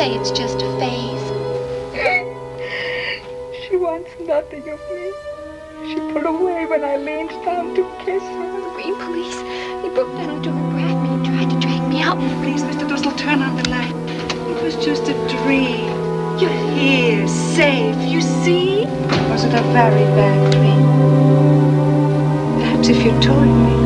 say it's just a phase. She wants nothing of me. She pulled away when I leaned down to kiss her. The Green Police, they broke down the door and grabbed me and tried to drag me out. Please, Mr. Driscoll, turn on the light. It was just a dream. You're here, safe, you see? Was it a very bad dream? Perhaps if you told me.